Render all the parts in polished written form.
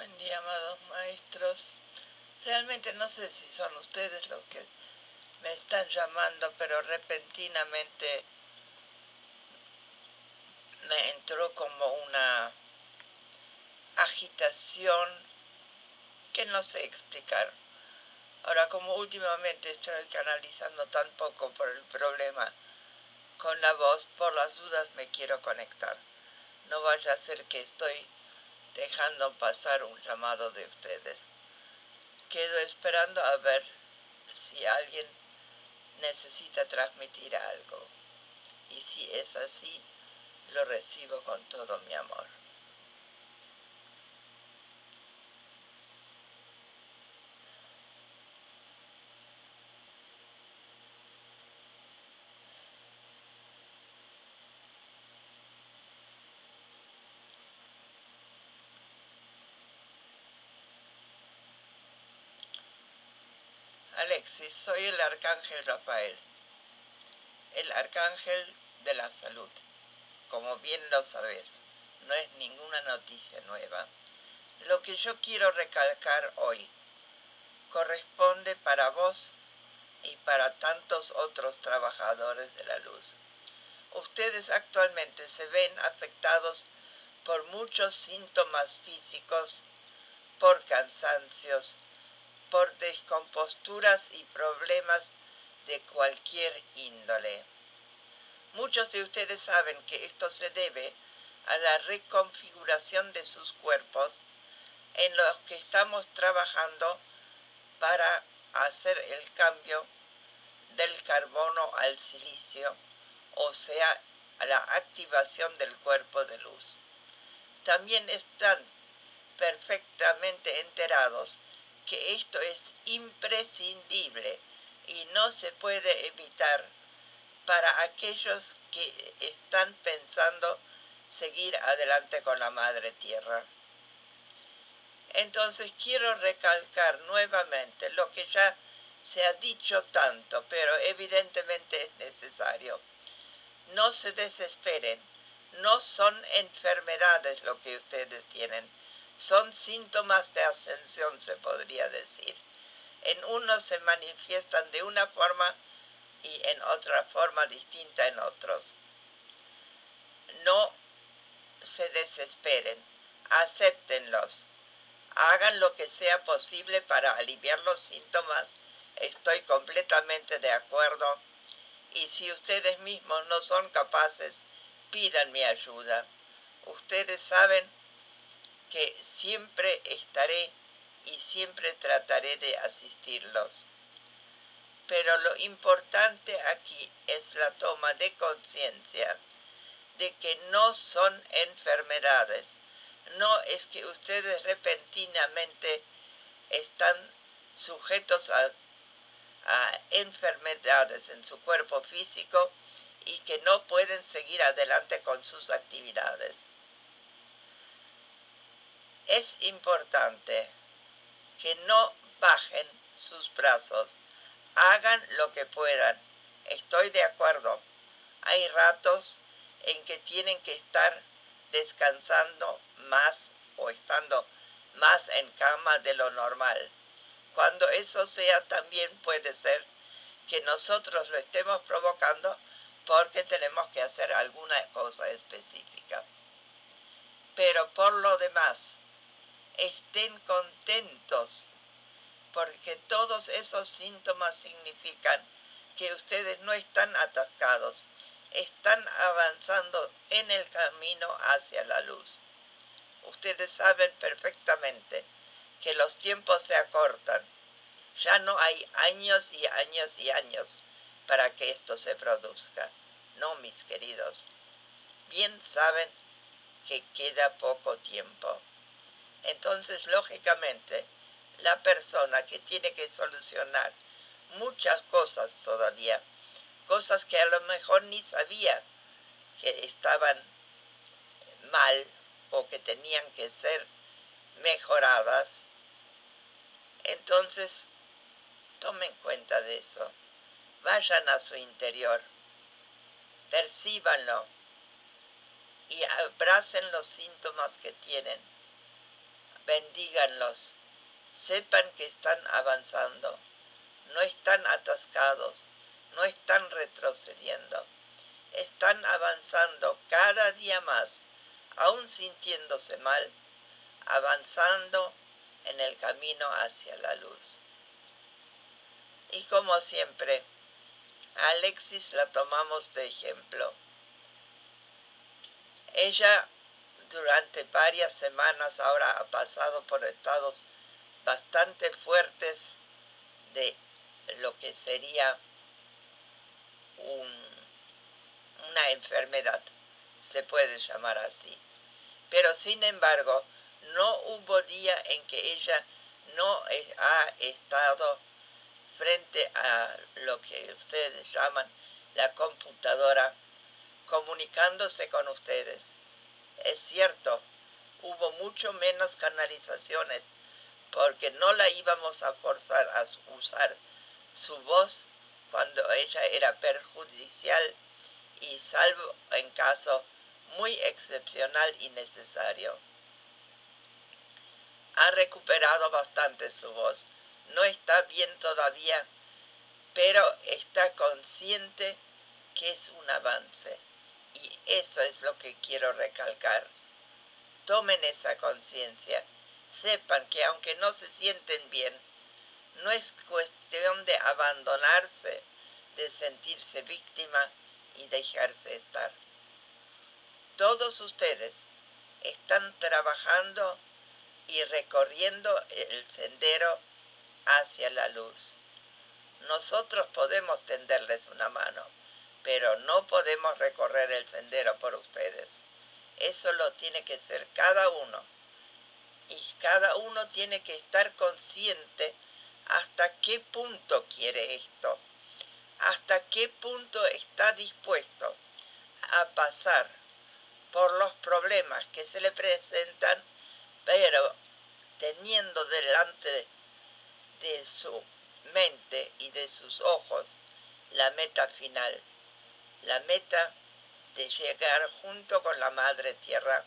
Buen día, amados maestros. Realmente no sé si son ustedes los que me están llamando, pero repentinamente me entró como una agitación que no sé explicar. Ahora, como últimamente estoy canalizando tan poco por el problema con la voz, por las dudas me quiero conectar. No vaya a ser que estoy dejando pasar un llamado de ustedes. Quedo esperando a ver si alguien necesita transmitir algo. Y si es así, lo recibo con todo mi amor. Alexis, soy el Arcángel Rafael, el Arcángel de la Salud. Como bien lo sabes, no es ninguna noticia nueva. Lo que yo quiero recalcar hoy corresponde para vos y para tantos otros trabajadores de la luz. Ustedes actualmente se ven afectados por muchos síntomas físicos, por cansancios, por descomposturas y problemas de cualquier índole. Muchos de ustedes saben que esto se debe a la reconfiguración de sus cuerpos en los que estamos trabajando para hacer el cambio del carbono al silicio, o sea, a la activación del cuerpo de luz. También están perfectamente enterados que esto es imprescindible y no se puede evitar para aquellos que están pensando seguir adelante con la Madre Tierra. Entonces quiero recalcar nuevamente lo que ya se ha dicho tanto, pero evidentemente es necesario. No se desesperen, no son enfermedades lo que ustedes tienen. Son síntomas de ascensión, se podría decir. En unos se manifiestan de una forma y en otra forma distinta en otros. No se desesperen, acéptenlos, hagan lo que sea posible para aliviar los síntomas. Estoy completamente de acuerdo. Y si ustedes mismos no son capaces, pidan mi ayuda. Ustedes saben que siempre estaré y siempre trataré de asistirlos. Pero lo importante aquí es la toma de conciencia de que no son enfermedades. No es que ustedes repentinamente están sujetos a enfermedades en su cuerpo físico y que no pueden seguir adelante con sus actividades. Es importante que no bajen sus brazos, hagan lo que puedan. Estoy de acuerdo, hay ratos en que tienen que estar descansando más o estando más en cama de lo normal. Cuando eso sea, también puede ser que nosotros lo estemos provocando porque tenemos que hacer alguna cosa específica. Pero por lo demás, estén contentos, porque todos esos síntomas significan que ustedes no están atascados, están avanzando en el camino hacia la luz. Ustedes saben perfectamente que los tiempos se acortan. Ya no hay años y años y años para que esto se produzca. No, mis queridos, bien saben que queda poco tiempo. Entonces, lógicamente, la persona que tiene que solucionar muchas cosas todavía, cosas que a lo mejor ni sabía que estaban mal o que tenían que ser mejoradas, entonces tomen cuenta de eso, vayan a su interior, percíbanlo y abracen los síntomas que tienen. bendíganlos, sepan que están avanzando, no están atascados, no están retrocediendo, están avanzando cada día más, aún sintiéndose mal, avanzando en el camino hacia la luz. Y como siempre, a Alexis la tomamos de ejemplo. Ella durante varias semanas ahora ha pasado por estados bastante fuertes de lo que sería una enfermedad, se puede llamar así. Pero sin embargo, no hubo día en que ella no ha estado frente a lo que ustedes llaman la computadora, comunicándose con ustedes. Es cierto, hubo mucho menos canalizaciones porque no la íbamos a forzar a usar su voz cuando ella era perjudicial y salvo en caso muy excepcional y necesario. Ha recuperado bastante su voz. No está bien todavía, pero está consciente que es un avance. Y eso es lo que quiero recalcar. Tomen esa conciencia. Sepan que aunque no se sienten bien, no es cuestión de abandonarse, de sentirse víctima y dejarse estar. Todos ustedes están trabajando y recorriendo el sendero hacia la luz. Nosotros podemos tenderles una mano, pero no podemos recorrer el sendero por ustedes. Eso lo tiene que hacer cada uno. Y cada uno tiene que estar consciente hasta qué punto quiere esto, hasta qué punto está dispuesto a pasar por los problemas que se le presentan, pero teniendo delante de su mente y de sus ojos la meta final, la meta de llegar junto con la Madre Tierra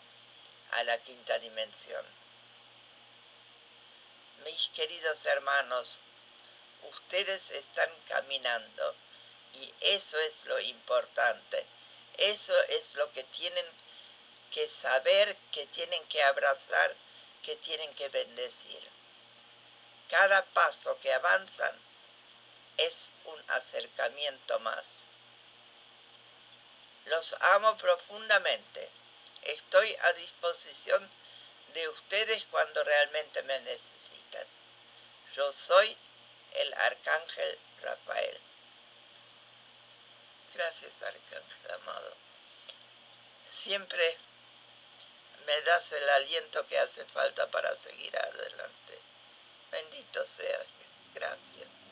a la quinta dimensión. Mis queridos hermanos, ustedes están caminando y eso es lo importante, eso es lo que tienen que saber, que tienen que abrazar, que tienen que bendecir. Cada paso que avanzan es un acercamiento más. Los amo profundamente. Estoy a disposición de ustedes cuando realmente me necesitan. Yo soy el Arcángel Rafael. Gracias, Arcángel amado. Siempre me das el aliento que hace falta para seguir adelante. Bendito seas. Gracias.